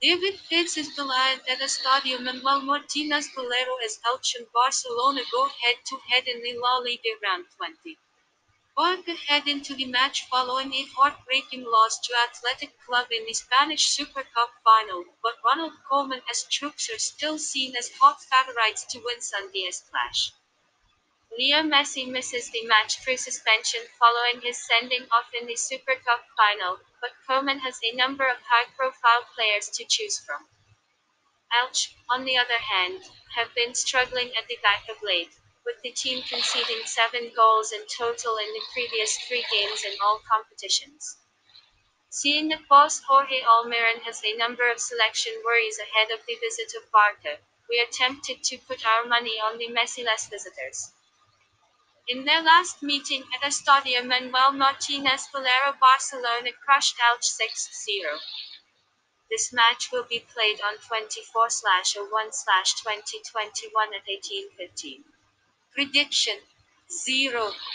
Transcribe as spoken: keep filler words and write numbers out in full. David Fitz is believed that Estadio Manuel Martínez Valero as Elche and Barcelona go head-to-head in the La Liga round twenty. Barca head into the match following a heartbreaking loss to Athletic Club in the Spanish Super Cup final, but Ronald Koeman as troops are still seen as hot favorites to win Sunday's clash. Leo Messi misses the match for suspension following his sending off in the Super Cup final, but Koeman has a number of high-profile players to choose from. Elche, on the other hand, have been struggling at the back of late, with the team conceding seven goals in total in the previous three games in all competitions. Seeing that boss Jorge Almiron has a number of selection worries ahead of the visit of Barca, we are tempted to put our money on the Messi-less visitors. In their last meeting at Estadio Manuel Martínez Valero, Barcelona crushed Elche six zero. This match will be played on twenty-four oh one twenty twenty-one at eighteen fifteen. Prediction: zero.